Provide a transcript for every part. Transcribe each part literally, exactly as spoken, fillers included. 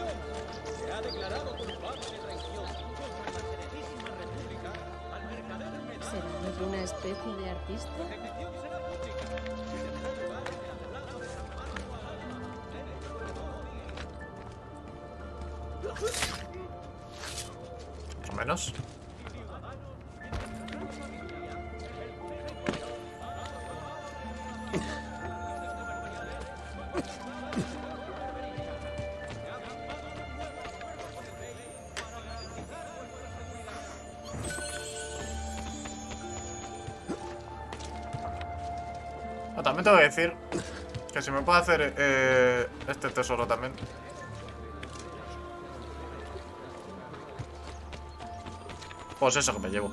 nación. Se ha declarado culpable de traición contra la Serenísima República al mercader Medardo. ¿Será una especie de artista? La ejecución será pública. Se tendrá lugar en la plaza de San Marco a Aralba. Más o menos. También tengo que decir que si me puedo hacer eh, este tesoro también. Pues eso que me llevo.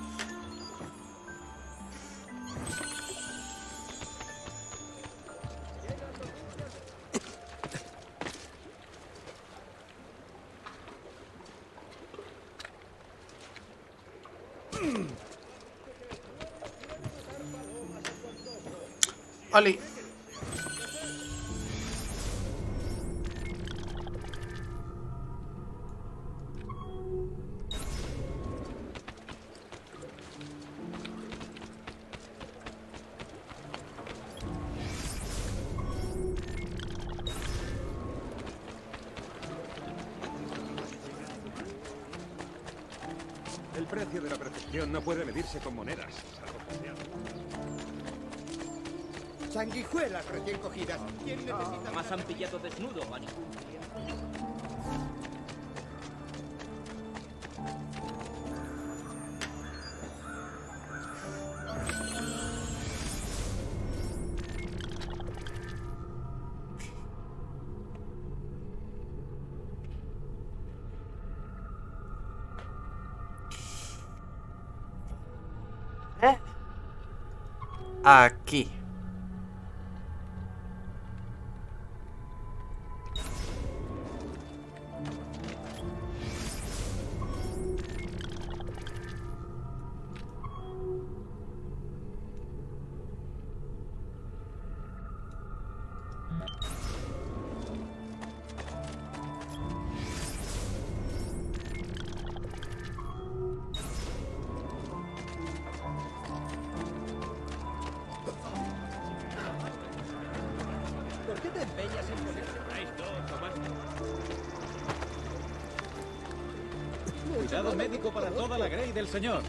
Oli. El precio de la perfección no puede medirse con monedas, salvo sanguijuelas recién cogidas. ¿Quién necesita más? Han pillado desnudo a ningún día. ¿Eh? Aquí. Cuidado médico para toda la Grey del señor.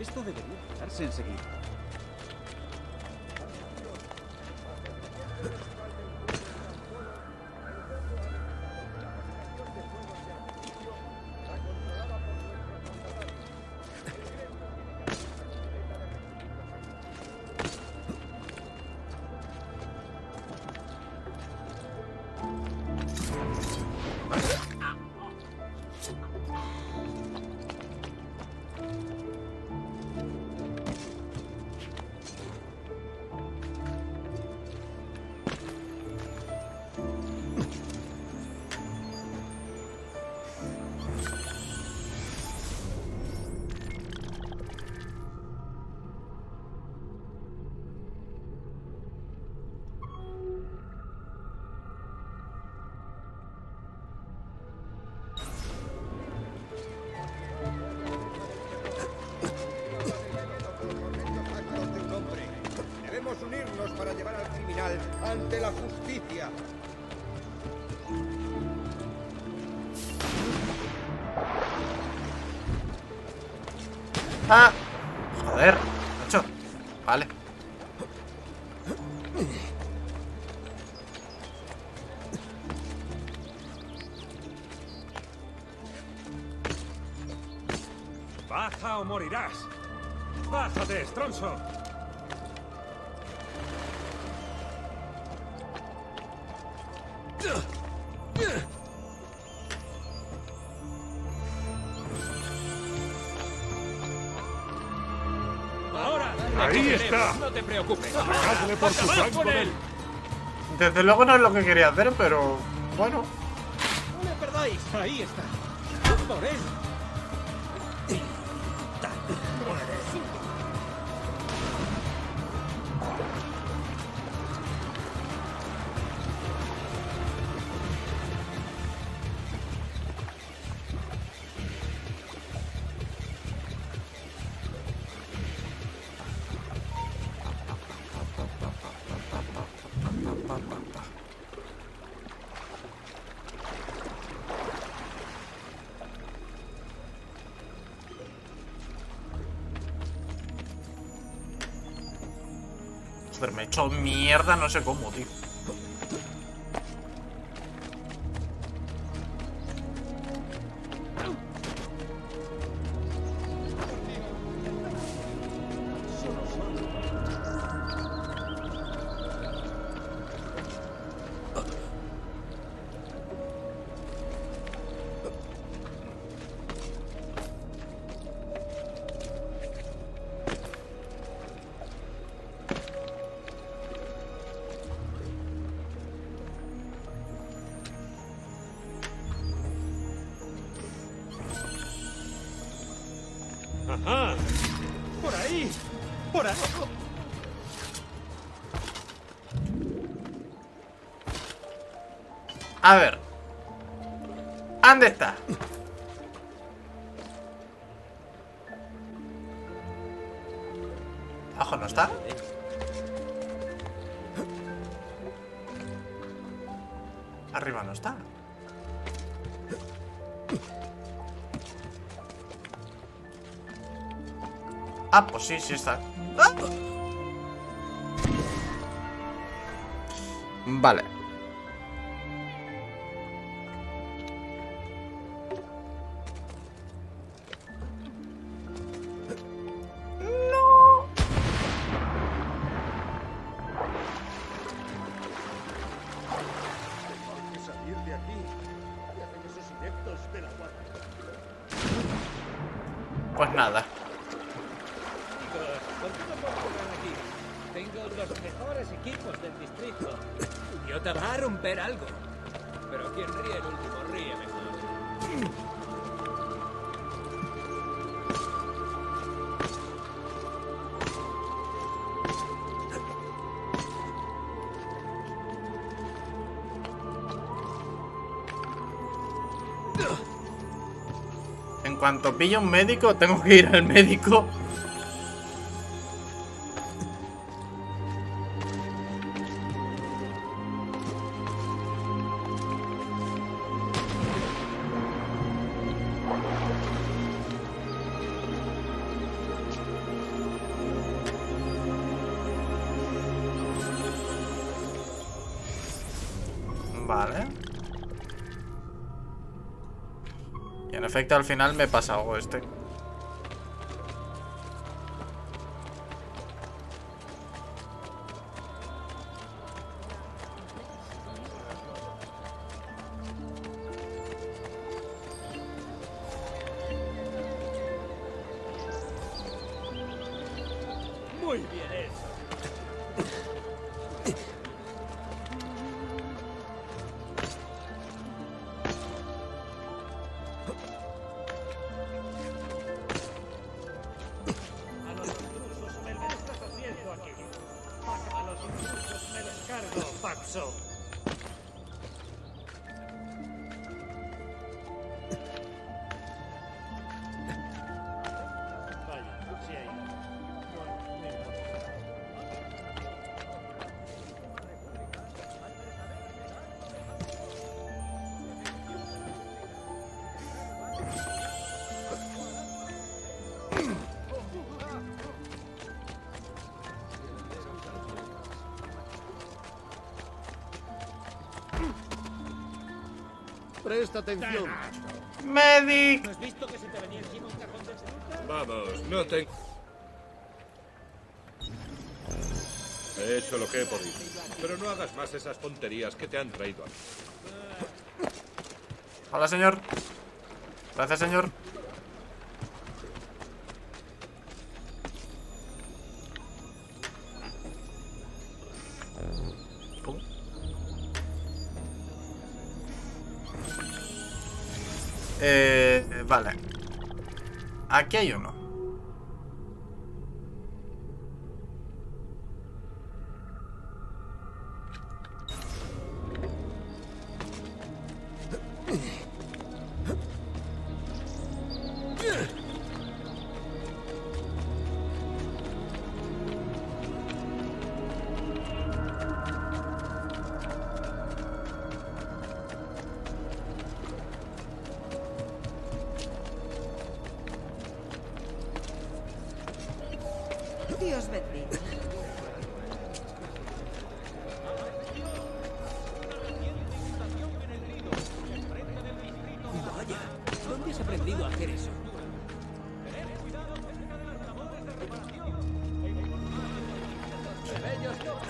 Esto debería darse enseguida. Ante la justicia. Ah, joder, macho. Vale. Baja o morirás. Bájate, estronzo. ¡Ahí está! No te preocupes. Atacadle por su flanco. Desde luego no es lo que quería hacer, pero bueno. No me perdáis. Ahí está. Por él. Me he hecho mierda, no sé cómo, tío. A ver, ¿dónde está? ¿Abajo no está? Arriba no está. Ah, pues sí, sí está. ¡Ah! Vale. En cuanto pillo un médico, tengo que ir al médico. Al final me pasa algo este. Muy bien eso. Presta atención. Medic. ¿Has visto que se te venía encima un cajón de frutas? Vamos, no te... He hecho lo que he podido. Pero no hagas más esas tonterías que te han traído a mí. Hola, señor. Gracias, señor. Eh, vale. Aquí hay uno.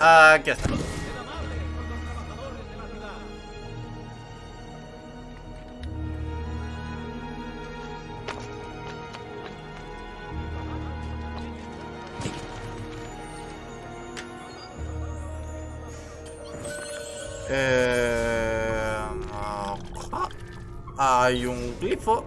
Aquí está. Eh, hay un glifo.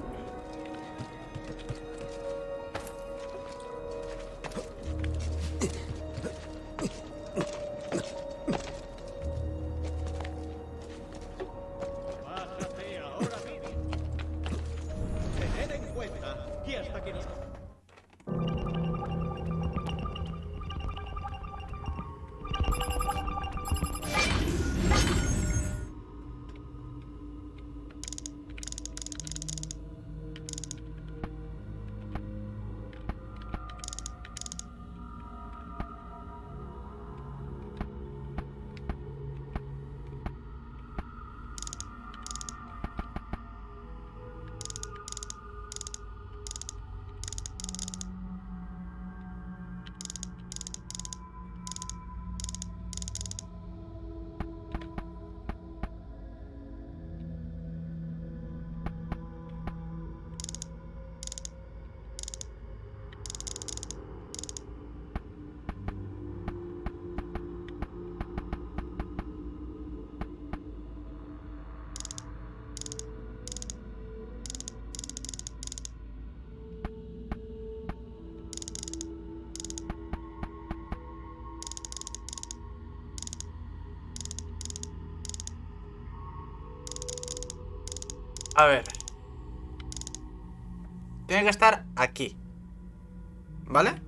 A ver. Tiene que estar aquí. ¿Vale?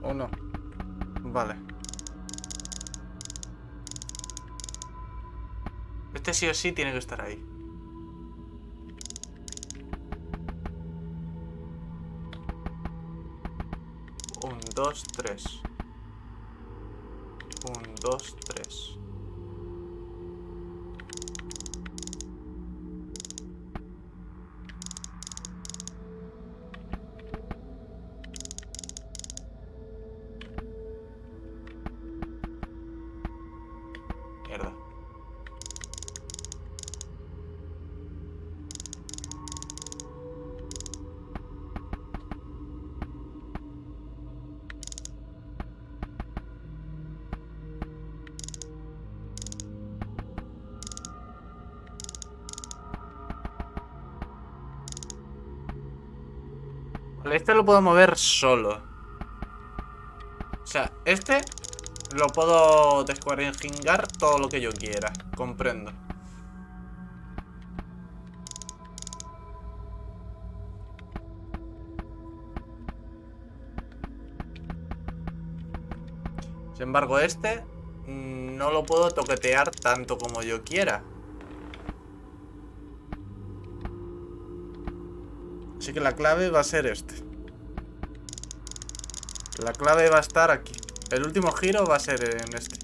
¿O no? Vale. Este sí o sí tiene que estar ahí. Un, dos, tres. Un, dos, tres. Este lo puedo mover solo. O sea, este lo puedo descuarejingar todo lo que yo quiera. Comprendo. Sin embargo, este no lo puedo toquetear tanto como yo quiera. Así que la clave va a ser este. La clave va a estar aquí. El último giro va a ser en este.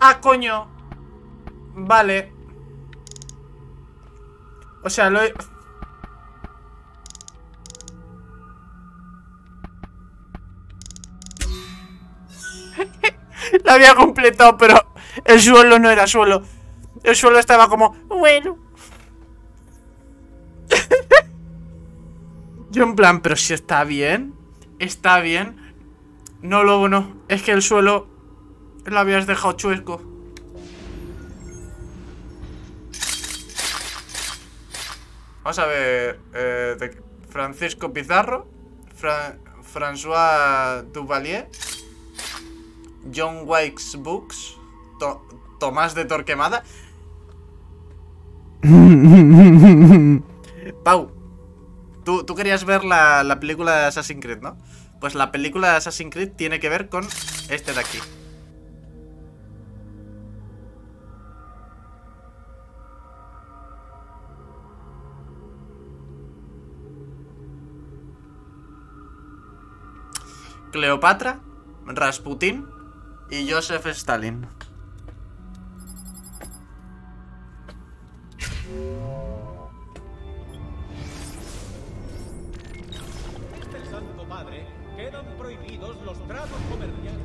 Ah, coño. Vale. O sea, lo he... Lo había completado, pero el suelo no era suelo. El suelo estaba como... Bueno. Yo en plan, pero si está bien. Está bien. No, luego no. Es que el suelo lo habías dejado chueco. Vamos a ver... Eh, de Francisco Pizarro. Fra François Duvalier. John Wikes Books. To Tomás de Torquemada. Pau, tú, tú querías ver la, la película de Assassin's Creed, ¿no? Pues la película de Assassin's Creed tiene que ver con este de aquí. Cleopatra, Rasputin y Joseph Stalin. Desde el Santo Padre quedan prohibidos los tratos comerciales.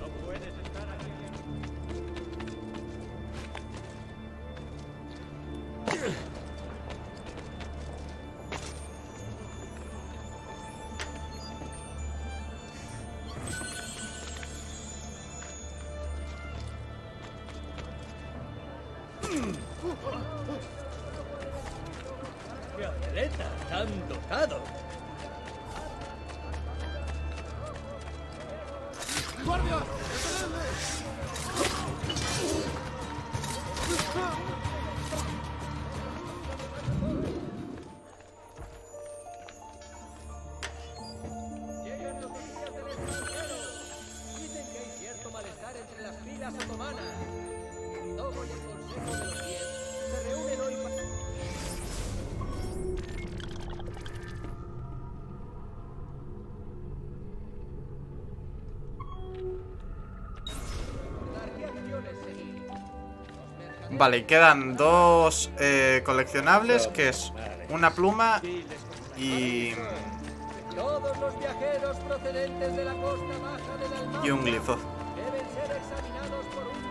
No puedes estar aquí. ¡Qué atleta tan dotado! ¡Guardia! Llegan noticias del extranjero. Dicen que hay cierto malestar entre las filas otomanas. Todo y el Consejo de los Diez se reúnen hoy para... Vale, quedan dos eh, coleccionables, que es una pluma y... Todos los viajeros procedentes de la costa baja del Almagro y un glifo. Deben ser examinados por un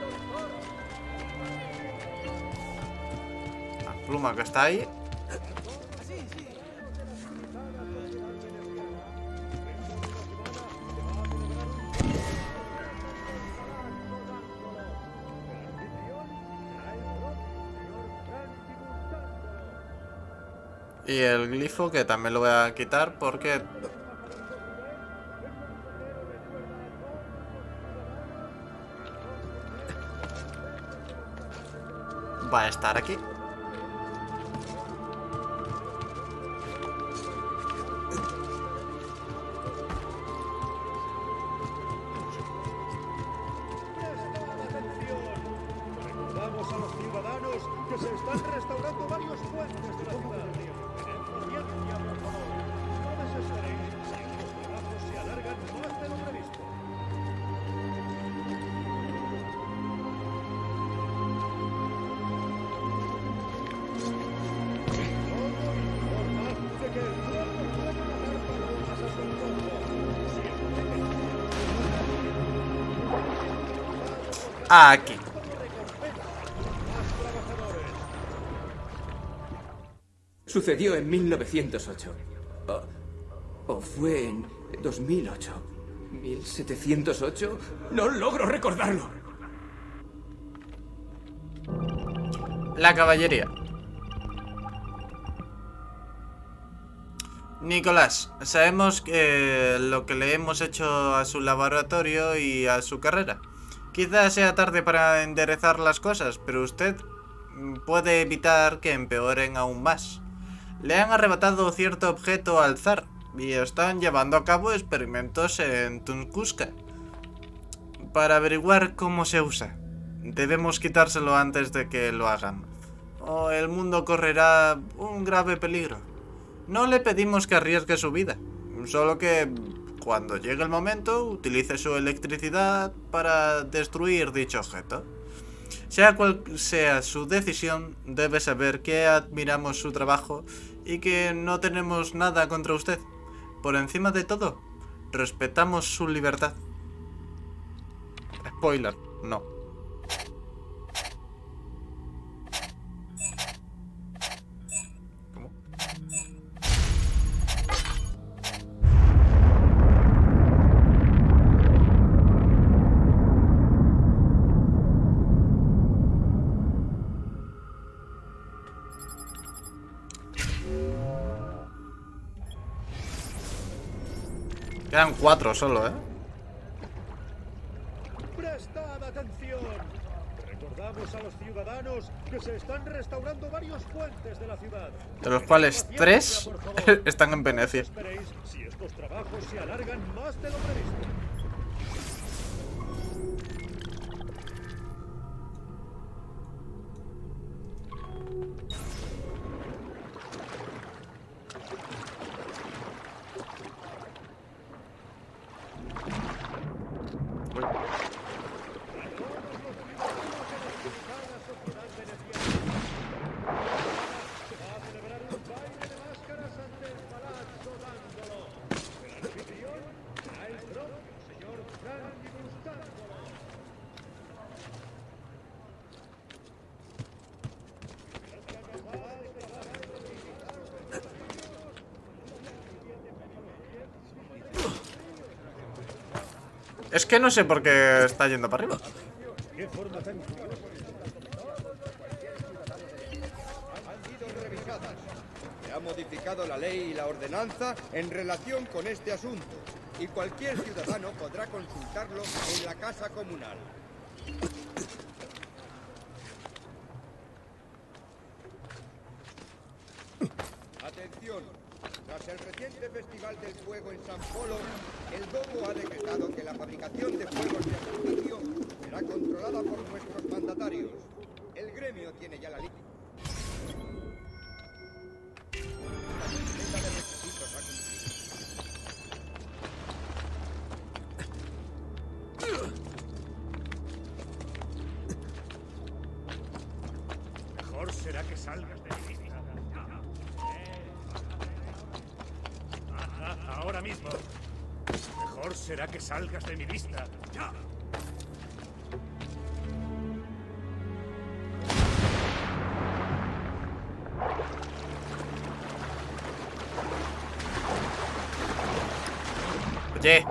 doctor. Pluma que está ahí. Y el glifo que también lo voy a quitar porque... va a estar aquí. Aquí. Sucedió en mil novecientos ocho. O, o fue en dos mil ocho. ¿mil setecientos ocho? No logro recordarlo. La caballería. Nicolás, sabemos que lo que le hemos hecho a su laboratorio y a su carrera. Quizás sea tarde para enderezar las cosas, pero usted puede evitar que empeoren aún más. Le han arrebatado cierto objeto al zar y están llevando a cabo experimentos en Tunguska para averiguar cómo se usa. Debemos quitárselo antes de que lo hagan, o el mundo correrá un grave peligro. No le pedimos que arriesgue su vida, solo que cuando llegue el momento, utilice su electricidad para destruir dicho objeto. Sea cual sea su decisión, debe saber que admiramos su trabajo y que no tenemos nada contra usted. Por encima de todo, respetamos su libertad. Spoiler, no. ¿Cómo? Quedan cuatro solo, ¿eh? A los ciudadanos que se están restaurando varios puentes de la ciudad, de los cuales tres están en Venecia. Esperéis si estos trabajos se alargan más de lo previsto. Es que no sé por qué está yendo para arriba. Se ha modificado la ley y la ordenanza en relación con este asunto, y cualquier ciudadano podrá consultarlo en la casa comunal. Atención. Tras el reciente Festival del Fuego en San Polo, el Dogo ha decretado que la fabricación de fuegos de artificio será controlada por nuestros mandatarios. El gremio tiene ya la lista de requisitos a cumplir. Mejor será que salgas de aquí. Ahora mismo. Mejor será que salgas de mi vista. ¡Ya! Oye.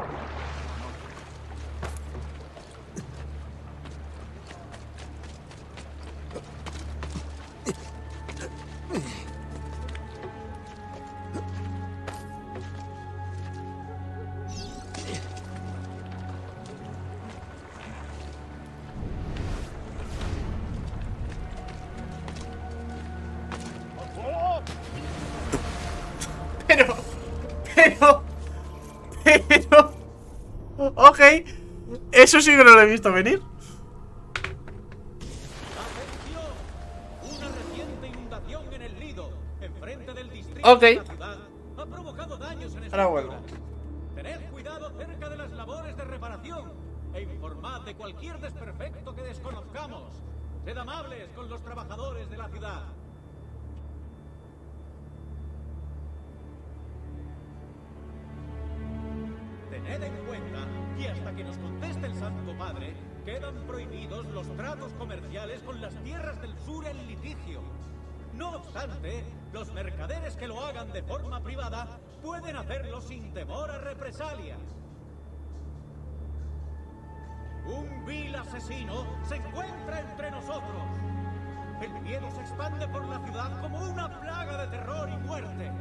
Ok, eso sí que no lo he visto venir. Una reciente inundación en el Lido, enfrente del distrito de la ciudad, ha provocado daños en estructuras. Tened cuidado cerca de las labores de reparación e informad de cualquier desperfecto que desconozcamos. Sed amables con los trabajadores de la ciudad. Tened en cuenta que hasta que nos conteste el Santo Padre, quedan prohibidos los tratos comerciales con las tierras del sur en litigio. No obstante, los mercaderes que lo hagan de forma privada pueden hacerlo sin temor a represalias. Un vil asesino se encuentra entre nosotros. El miedo se expande por la ciudad como una plaga de terror y muerte.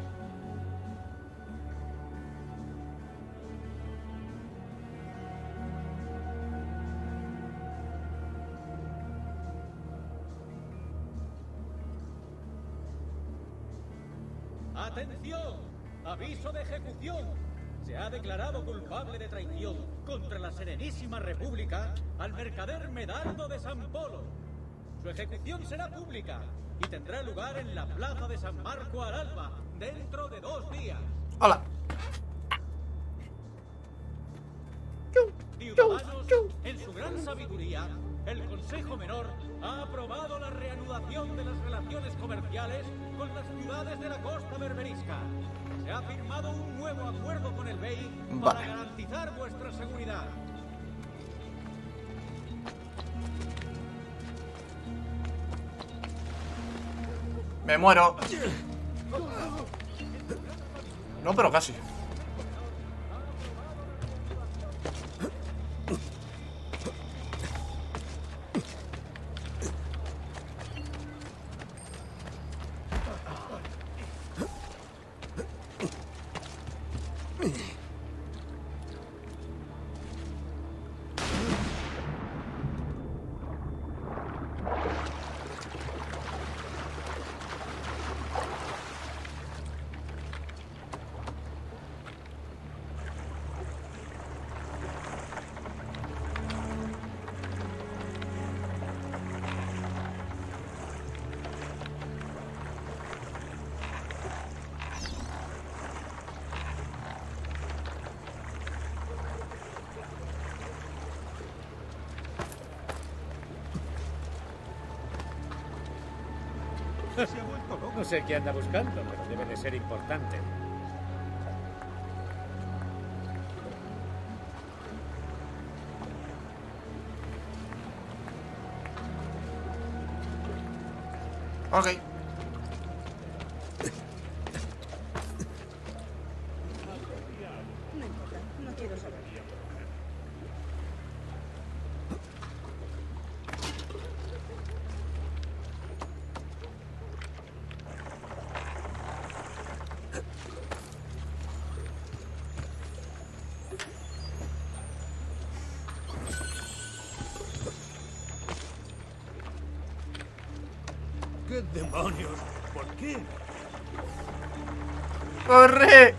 ¡Atención! ¡Aviso de ejecución! Se ha declarado culpable de traición contra la Serenísima República al mercader Medardo de San Polo. Su ejecución será pública y tendrá lugar en la plaza de San Marco, Aralba, dentro de dos días. ¡Hola! sabiduría, el Consejo Menor ha aprobado la reanudación de las relaciones comerciales con las ciudades de la Costa Berberisca. Se ha firmado un nuevo acuerdo con el B E I para vale. garantizar vuestra seguridad. Me muero. No, pero casi. No sé qué anda buscando, pero debe de ser importante. Ok. ¡Demonios! ¿Por qué? ¡Corre!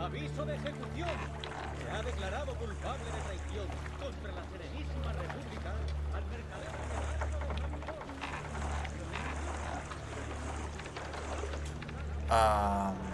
Aviso de ejecución. Se ha declarado culpable de traición contra la Serenísima República al mercader Medardo de San Polo.